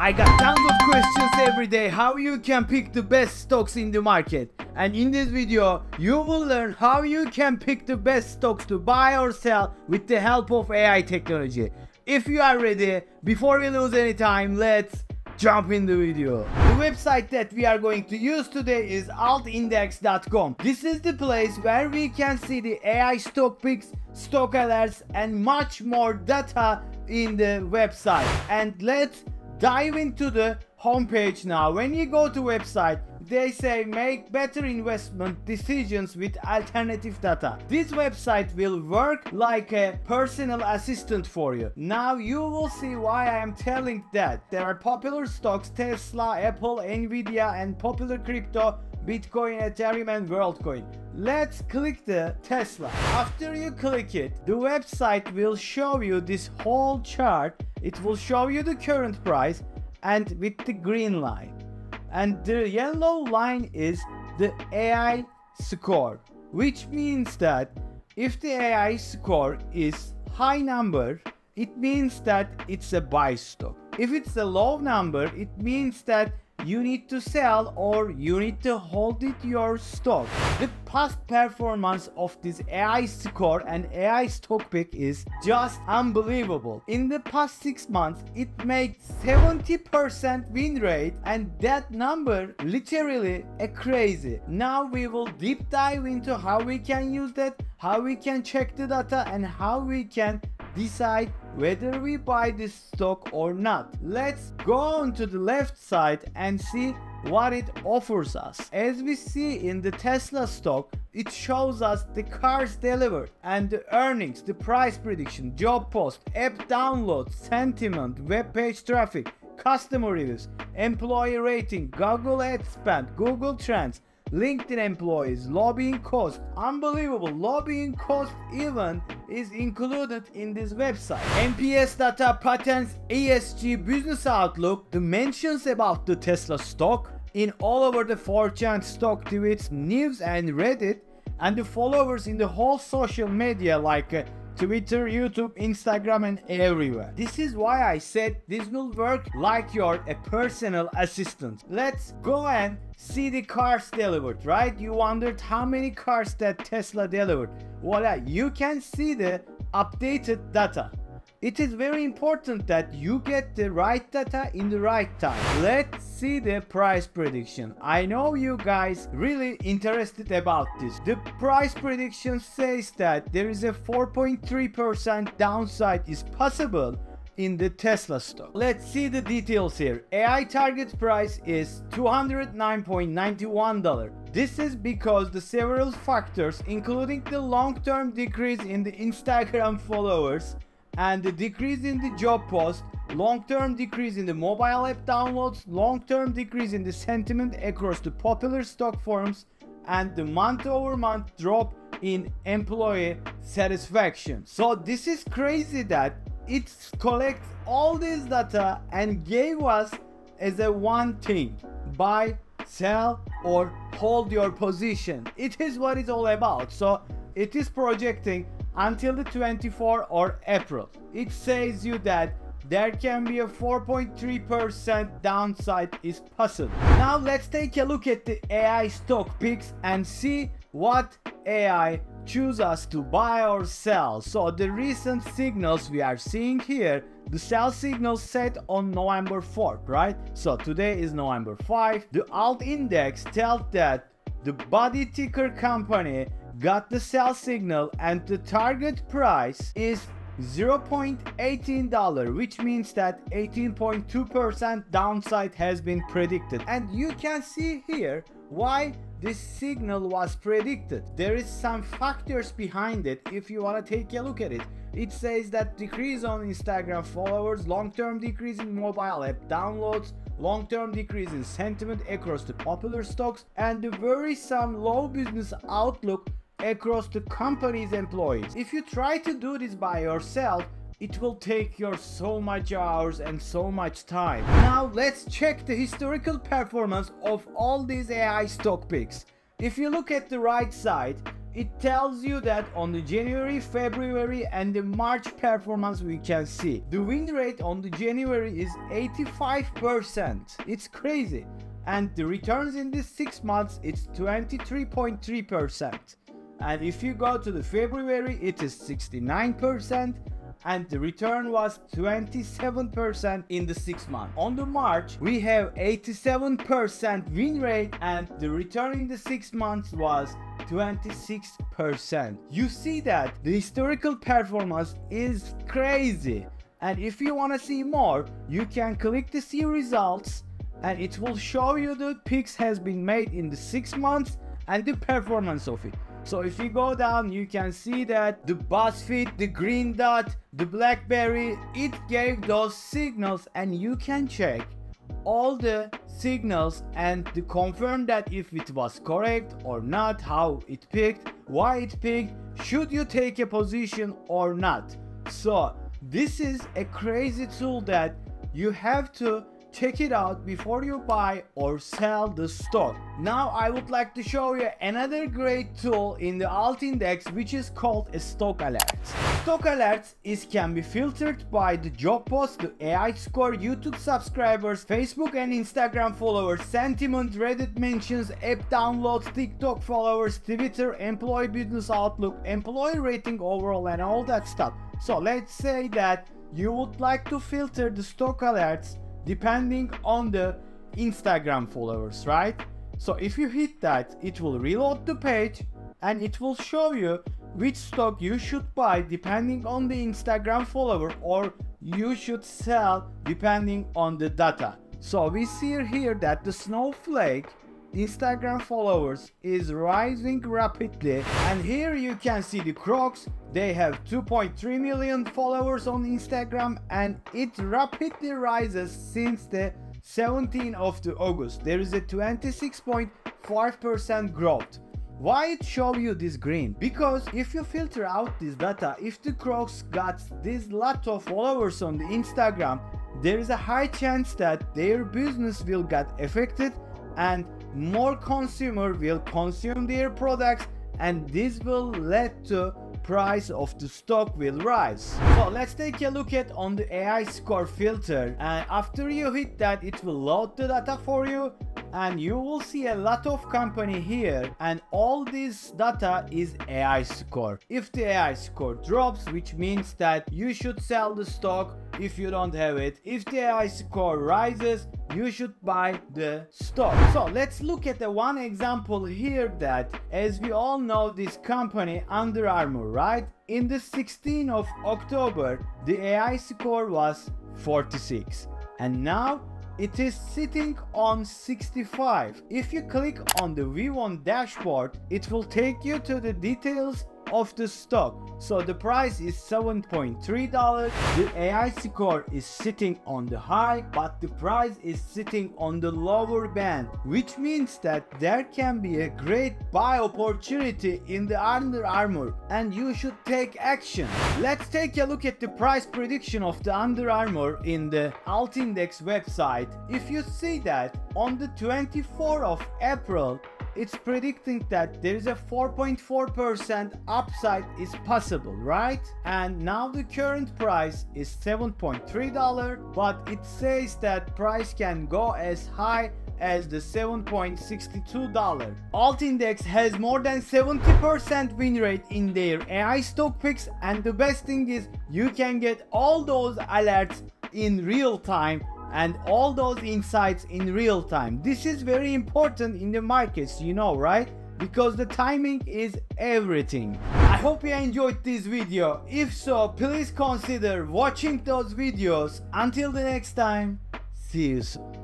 I got tons of questions every day how you can pick the best stocks in the market, and in this video you will learn how you can pick the best stocks to buy or sell with the help of AI technology. If you are ready, before we lose any time, let's jump in the video. The website that we are going to use today is altindex.com. This is the place where we can see the AI stock picks, stock alerts and much more data in the website. And let's dive into the homepage now. When you go to website, they say make better investment decisions with alternative data. This website will work like a personal assistant for you. Now you will see why I am telling that. There are popular stocks, Tesla, Apple, Nvidia and popular crypto, Bitcoin, Ethereum and WorldCoin. Let's click the Tesla. After you click it, the website will show you this whole chart. It will show you the current price and with the green line. And the yellow line is the AI score, which means that if the AI score is high number, it means that it's a buy stock. If it's a low number, it means that you need to sell or you need to hold it your stock. The past performance of this AI score and AI stock pick is just unbelievable. In the past 6 months, it made 70% win rate, and that number literally a crazy. Now we will deep dive into how we can use that, how we can check the data and how we can decide whether we buy this stock or not. Let's go on to the left side and see what it offers us. As we see in the Tesla stock, it shows us the cars delivered and the earnings, the price prediction, job post, app download, sentiment, web page traffic, customer reviews, employee rating, Google ad spend, Google Trends, LinkedIn employees, lobbying cost. Unbelievable, lobbying cost even is included in this website. NPS data, patents, ESG, business outlook, the mentions about the Tesla stock in all over the 4chan stock tweets, news and Reddit, and the followers in the whole social media like Twitter, YouTube, Instagram and everywhere. This is why I said this will work like you're a personal assistant. Let's go and see the cars delivered, right? You wondered how many cars that Tesla delivered. Voila, you can see the updated data. It is very important that you get the right data in the right time. Let's see the price prediction. I know you guys really interested about this. The price prediction says that there is a 4.3% downside is possible in the Tesla stock. Let's see the details here. AI target price is $209.91. This is because the several factors, including the long-term decrease in the Instagram followers, and the decrease in the job post, long-term decrease in the mobile app downloads, long-term decrease in the sentiment across the popular stock forums, and the month-over-month drop in employee satisfaction. So this is crazy that it collects all this data and gave us as a one thing: buy, sell or hold your position. It is what it's all about. So it is projecting until the 24th or April. It says you that there can be a 4.3% downside is possible. Now let's take a look at the AI stock picks and see what AI choose us to buy or sell. So the recent signals we are seeing here, the sell signal set on November 4th, right? So today is November 5th. The alt index tells that the body ticker company got the sell signal and the target price is $0.18, which means that 18.2% downside has been predicted. And you can see here why this signal was predicted. There is some factors behind it if you want to take a look at it. It says that decrease on Instagram followers, long-term decrease in mobile app downloads, long-term decrease in sentiment across the popular stocks, and the worrisome low business outlook across the company's employees. If you try to do this by yourself, it will take you so much hours and so much time. Now let's check the historical performance of all these AI stock picks. If you look at the right side, It tells you that on the January, February and the March performance we can see. The win rate on the January is 85%. It's crazy. And the returns in these 6 months, it's 23.3%. And if you go to the February, it is 69%. And the return was 27% in the 6 months. On the March, we have 87% win rate and the return in the 6 months was 26%. You see that the historical performance is crazy. And if you want to see more, you can click the see results and it will show you the picks has been made in the 6 months and the performance of it. So if you go down, you can see that the BuzzFeed, the Green Dot, the BlackBerry, it gave those signals and you can check all the signals and to confirm that if it was correct or not, how it picked, why it picked, should you take a position or not. So this is a crazy tool that you have to check it out before you buy or sell the stock. Now I would like to show you another great tool in the Alt Index, which is called a stock alert. Stock alerts can be filtered by the job post, the AI score, YouTube subscribers, Facebook and Instagram followers, sentiment, Reddit mentions, app downloads, TikTok followers, Twitter, employee business outlook, employee rating overall and all that stuff. So let's say that you would like to filter the stock alerts depending on the Instagram followers, right? So if you hit that, it will reload the page and it will show you which stock you should buy depending on the Instagram follower or you should sell depending on the data. So we see here that the Snowflake Instagram followers is rising rapidly, and here you can see the Crocs. They have 2.3 million followers on Instagram and it rapidly rises since the 17th of August. There is a 26.5% growth. Why it show you this green? Because if you filter out this data, if the Crocs got this lot of followers on the Instagram, there is a high chance that their business will get affected and more consumer will consume their products, and this will lead to price of the stock will rise. So let's take a look at on the AI score filter, and after you hit that, it will load the data for you and you will see a lot of company here, and all this data is AI score. If the AI score drops, which means that you should sell the stock if you don't have it. If the AI score rises, you should buy the stock. So let's look at the one example here that, as we all know, this company Under Armour, right? In the 16th of October, the AI score was 46 and now it is sitting on 65. If you click on the view on dashboard, it will take you to the details of the stock. So the price is $7.3. The AI score is sitting on the high, but the price is sitting on the lower band, which means that there can be a great buy opportunity in the Under Armour and you should take action. Let's take a look at the price prediction of the Under Armour in the Alt Index website. If you see that on the 24th of April, it's predicting that there is a 4.4% upside is possible, right? And now the current price is $7.3, but it says that price can go as high as the $7.62. Alt Index has more than 70% win rate in their AI stock picks, and the best thing is you can get all those alerts in real time and all those insights in real time. This is very important in the markets, you know, right? Because the timing is everything. I hope you enjoyed this video. If so, please consider watching those videos. Until the next time, see you soon.